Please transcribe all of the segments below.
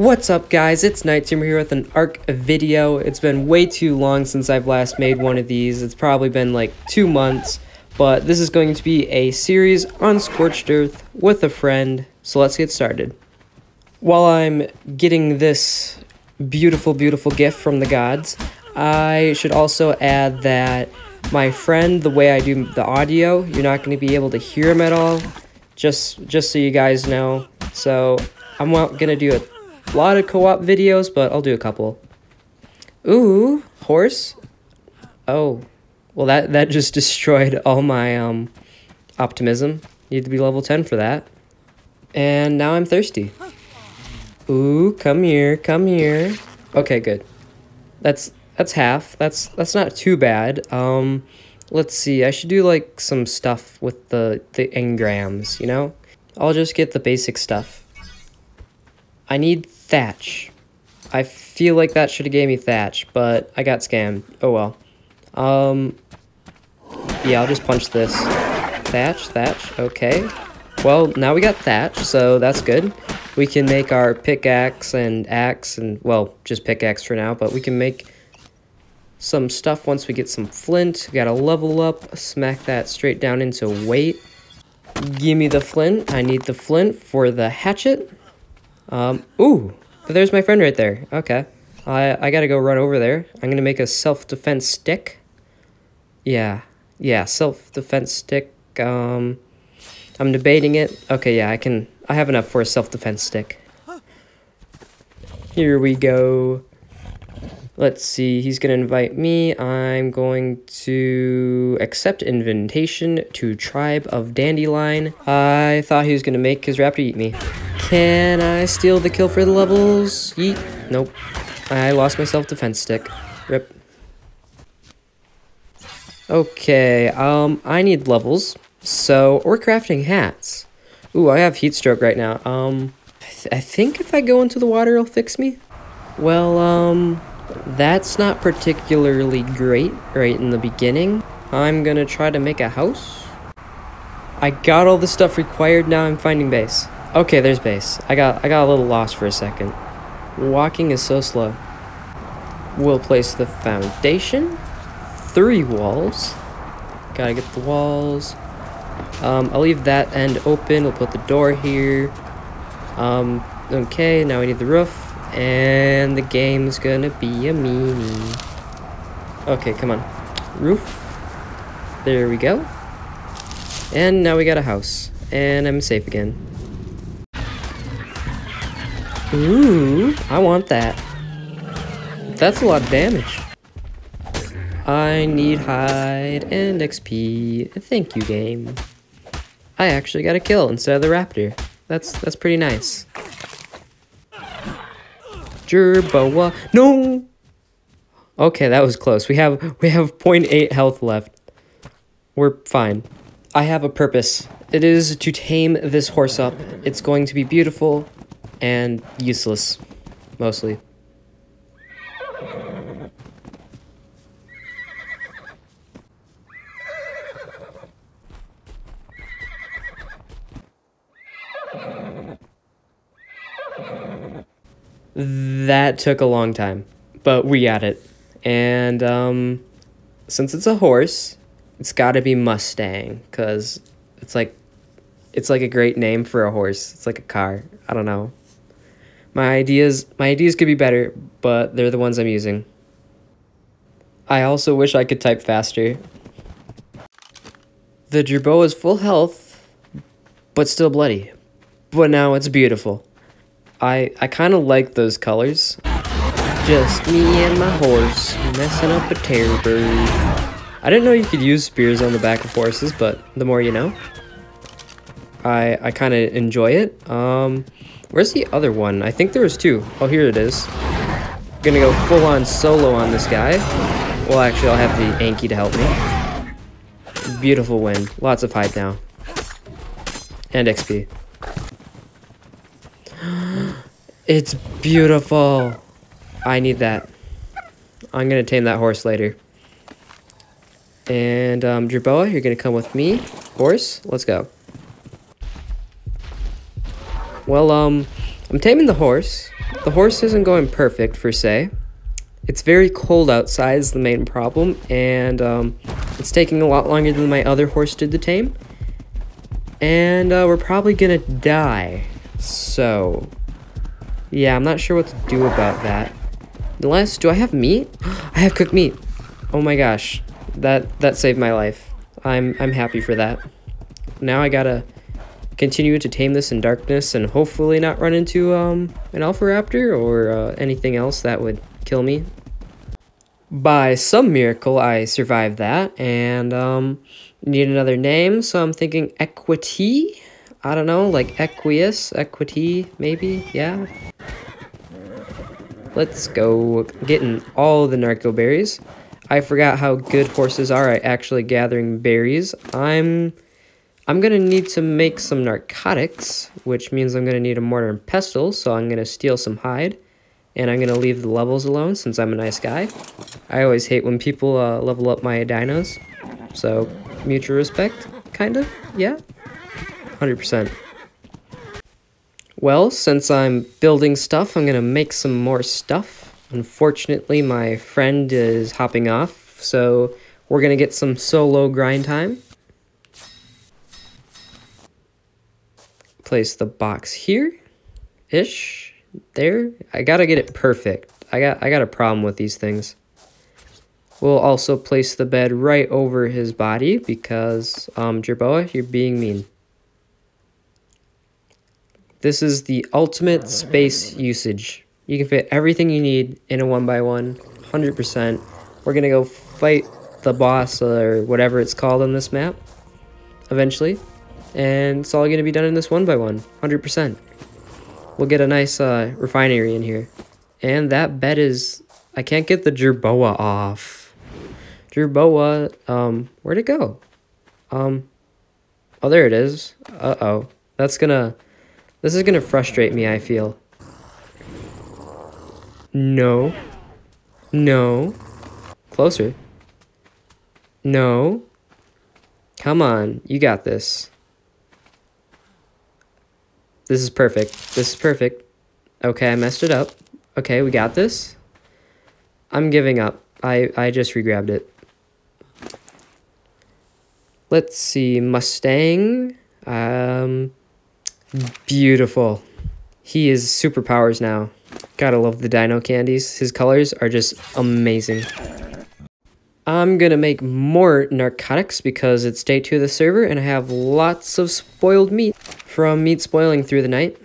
What's up, guys? It's Nightteamer here with an ARC video. It's been way too long since I've last made one of these. It's probably been like 2 months, but this is going to be a series on Scorched Earth with a friend, so let's get started. While I'm getting this beautiful, beautiful gift from the gods, I should also add that my friend, the way I do the audio, you're not going to be able to hear him at all, just so you guys know. So I'm not going to do a lot of co-op videos, but I'll do a couple. Ooh, horse. Oh, well that just destroyed all my optimism. Need to be level 10 for that. And now I'm thirsty. Ooh, come here, come here. Okay, good. That's half. That's not too bad. Let's see. I should do like some stuff with the engrams, you know? I'll just get the basic stuff. I need thatch. I feel like that should have gave me thatch, but I got scammed. Oh well. Yeah, I'll just punch this. Thatch, thatch, okay. Well, now we got thatch, so that's good. We can make our pickaxe and axe and, well, just pickaxe for now, but we can make some stuff once we get some flint. We gotta level up, smack that straight down into weight. Give me the flint. I need the flint for the hatchet. Ooh, there's my friend right there. Okay, I gotta go run over there. I'm gonna make a self-defense stick. Yeah, self-defense stick. I'm debating it. Okay, yeah, I have enough for a self-defense stick. Here we go. Let's see, he's gonna invite me. I'm going to accept invitation to Tribe of Dandelion. I thought he was gonna make his raptor eat me. Can I steal the kill for the levels? Yeet. Nope. I lost my self-defense stick. Rip. Okay, I need levels. So, we're crafting hats. Ooh, I have heat stroke right now. I think if I go into the water, it'll fix me. Well, that's not particularly great right in the beginning. I'm gonna try to make a house. I got all the stuff required, now I'm finding base. Okay, there's base. I got a little lost for a second. Walking is so slow. We'll place the foundation. 3 walls. Gotta get the walls. I'll leave that end open. We'll put the door here. Okay, now we need the roof. And the game's gonna be a meanie. Okay, come on. Roof. There we go. And now we got a house. And I'm safe again. Ooh, I want that. That's a lot of damage. I need hide and XP. Thank you, game. I actually got a kill instead of the raptor. That's pretty nice. Jerboa. No. Okay, that was close. We have 0.8 health left. We're fine. I have a purpose. It is to tame this horse up. It's going to be beautiful. And useless, mostly. That took a long time, but we got it. And since it's a horse, it's gotta be Mustang, 'cause it's like a great name for a horse. It's like a car, I don't know. My ideas could be better, but they're the ones I'm using. I also wish I could type faster. The jerboa is full health, but still bloody. But now it's beautiful. I kind of like those colors. Just me and my horse, messing up a terror bird. I didn't know you could use spears on the back of horses, but the more you know. I kind of enjoy it. Where's the other one? I think there was 2. Oh, here it is. I'm gonna go full-on solo on this guy. Well, actually, I'll have the Anki to help me. Beautiful win. Lots of hide now. And XP. It's beautiful. I need that. I'm gonna tame that horse later. And, Jerboa, you're gonna come with me. Horse, let's go. Well, I'm taming the horse. The horse isn't going perfect, per se. It's very cold outside is the main problem, and it's taking a lot longer than my other horse did to tame. And we're probably gonna die. So, yeah, I'm not sure what to do about that. Unless, do I have meat? I have cooked meat. Oh my gosh, that saved my life. I'm happy for that. Now I gotta continue to tame this in darkness and hopefully not run into an alpha raptor or anything else that would kill me. By some miracle, I survived that, and need another name, so I'm thinking equity? I don't know, like equius, equity, maybe? Yeah. Let's go getting all the narco berries. I forgot how good horses are at actually gathering berries. I'm gonna need to make some narcotics, which means I'm gonna need a mortar and pestle, so I'm gonna steal some hide. And I'm gonna leave the levels alone since I'm a nice guy. I always hate when people level up my dinos. So, mutual respect, kind of, yeah? 100%. Well, since I'm building stuff, I'm gonna make some more stuff. Unfortunately, my friend is hopping off, so we're gonna get some solo grind time. Place the box here-ish. There, I gotta get it perfect. I got a problem with these things. We'll also place the bed right over his body because, Jerboa, you're being mean. This is the ultimate space usage. You can fit everything you need in a 1x1, 100%. We're gonna go fight the boss or whatever it's called on this map eventually, and it's all gonna be done in this 1x1, 100%. We'll get a nice refinery in here. And that bed is... I can't get the Jerboa off. Jerboa, where'd it go? Oh, there it is. Uh-oh. That's gonna... This is gonna frustrate me, I feel. No. No. Closer. No. Come on. You got this. This is perfect. This is perfect. Okay, I messed it up. Okay, we got this. I'm giving up. I just regrabbed it. Let's see. Mustang. Beautiful. He is superpowers now. Gotta love the dino candies. His colors are just amazing. I'm gonna make more narcotics because it's day 2 of the server and I have lots of spoiled meat from meat spoiling through the night.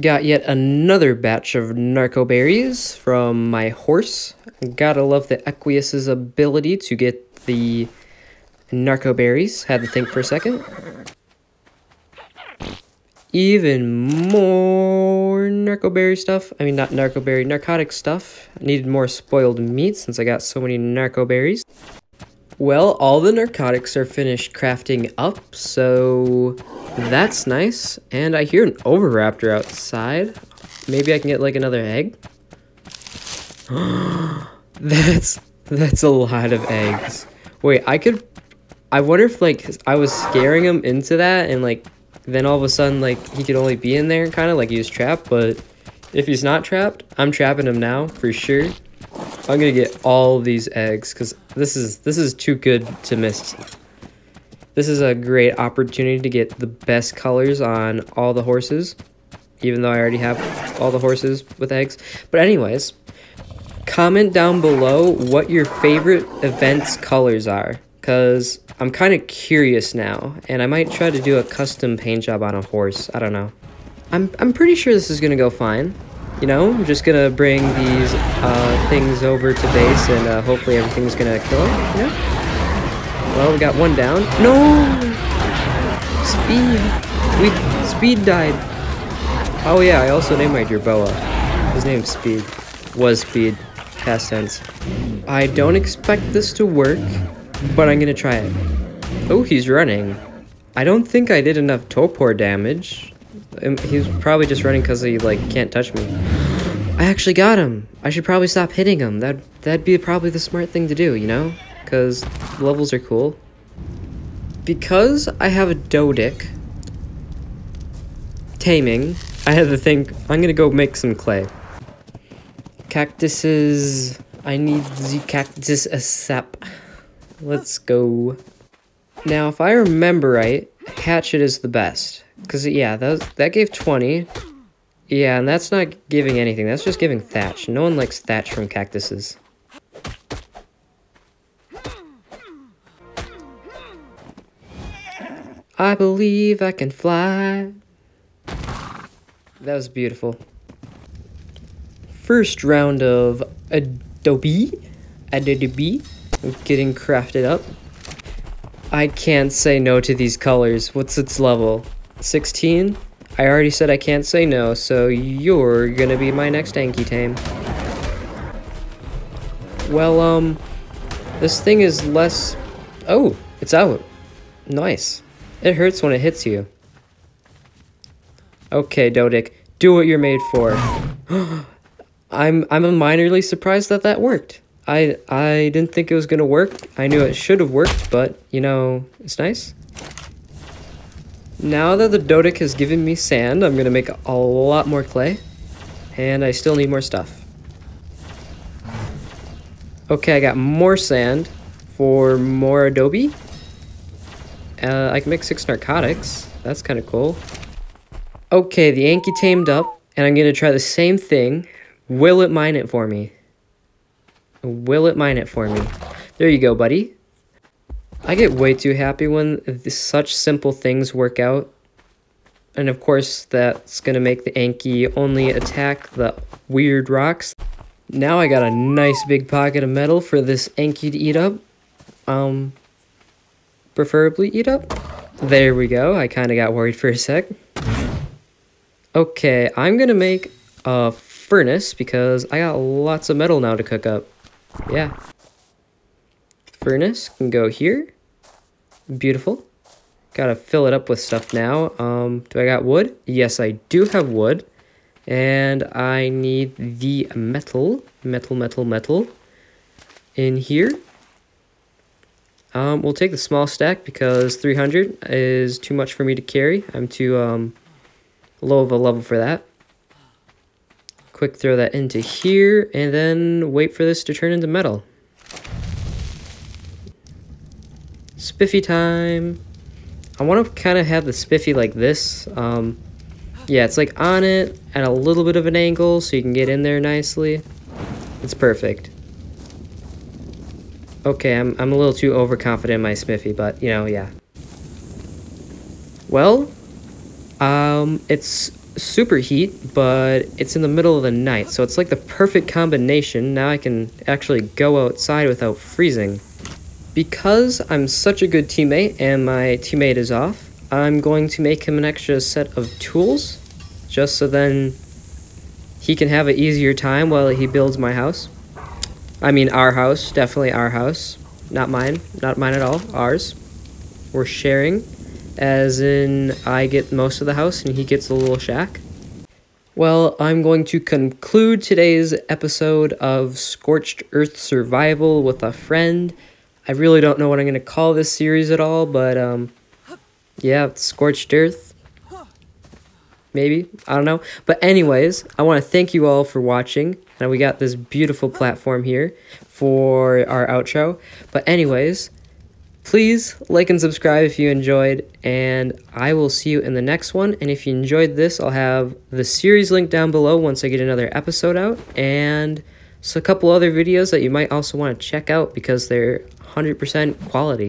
Got yet another batch of narco berries from my horse. Gotta love the Equius's ability to get the narco berries. Had to think for a second. Even more narco berry stuff. I mean, not narco berry, narcotic stuff. I needed more spoiled meat since I got so many narco berries. Well, all the narcotics are finished crafting up, so that's nice. And I hear an overraptor outside. Maybe I can get like another egg. That's a lot of eggs. Wait, I wonder if like I was scaring him into that and like then all of a sudden, like, he could only be in there, kind of, like he was trapped, but if he's not trapped, I'm trapping him now, for sure. I'm gonna get all these eggs, because this is too good to miss. This is a great opportunity to get the best colors on all the horses, even though I already have all the horses with eggs. But anyways, comment down below what your favorite event's colors are, because I'm kind of curious now, and I might try to do a custom paint job on a horse. I don't know. I'm pretty sure this is going to go fine. You know, I'm just going to bring these things over to base, and hopefully everything's going to kill him. You know? Well, we got one down. No! Speed! Speed died. Oh yeah, I also named my Jerboa. His name's Speed. Was Speed. Past tense. I don't expect this to work, but I'm gonna try it. Oh, he's running. I don't think I did enough torpor damage. He's probably just running because he, like, can't touch me. I actually got him. I should probably stop hitting him. That'd be probably the smart thing to do, you know? Because levels are cool. Because I have a Dodic, taming I have to think. I'm gonna go make some clay. Cactuses. I need the cactus sap. Let's go. Now, if I remember right, hatchet is the best. Because, yeah, that gave 20. Yeah, and that's not giving anything. That's just giving thatch. No one likes thatch from cactuses. I believe I can fly. That was beautiful. First round of adobe. Getting crafted up. I can't say no to these colors. What's its level? 16? I already said I can't say no, so you're gonna be my next Anki Tame. Well, this thing is less... Oh, it's out. Nice. It hurts when it hits you. Okay, Dodic, do what you're made for. I'm minorly surprised that that worked. I didn't think it was gonna work. I knew it should have worked, but, you know, it's nice. Now that the Dodic has given me sand, I'm gonna make a lot more clay. And I still need more stuff. Okay, I got more sand for more adobe. I can make 6 narcotics. That's kind of cool. Okay, the Anki tamed up, and I'm gonna try the same thing. Will it mine it for me? Will it mine it for me? There you go, buddy. I get way too happy when such simple things work out. And of course, that's gonna make the Anki only attack the weird rocks. Now I got a nice big pocket of metal for this Anki to eat up. Preferably eat up. There we go. I kind of got worried for a sec. Okay, I'm gonna make a furnace because I got lots of metal now to cook up. Yeah. Furnace can go here. Beautiful. Gotta fill it up with stuff now. Do I got wood? Yes, I do have wood. And I need the metal. Metal. In here. We'll take the small stack because 300 is too much for me to carry. I'm too low of a level for that. Quick throw that into here and then wait for this to turn into metal. Spiffy time. I want to kind of have the spiffy like this. Yeah, it's like on it at a little bit of an angle so you can get in there nicely. It's perfect. Okay, I'm a little too overconfident in my smithy, but, you know, yeah. Well, it's super heat, but it's in the middle of the night, so it's like the perfect combination. Now I can actually go outside without freezing. Because I'm such a good teammate and my teammate is off, I'm going to make him an extra set of tools, just so then he can have an easier time while he builds my house. I mean, our house, definitely our house. Not mine at all, ours. We're sharing, as in I get most of the house and he gets a little shack. Well, I'm going to conclude today's episode of Scorched Earth Survival with a Friend. I really don't know what I'm going to call this series at all, but yeah, Scorched Earth. Maybe, I don't know. But anyways, I want to thank you all for watching. Now we got this beautiful platform here for our outro. But anyways, please like and subscribe if you enjoyed, and I will see you in the next one. And if you enjoyed this, I'll have the series link down below once I get another episode out, and so a couple other videos that you might also want to check out because they're 100% quality.